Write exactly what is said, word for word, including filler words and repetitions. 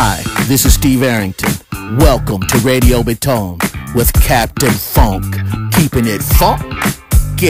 Hi, this is Steve Arrington. Welcome to Radio Béton with Captain Funk. Keeping it funky.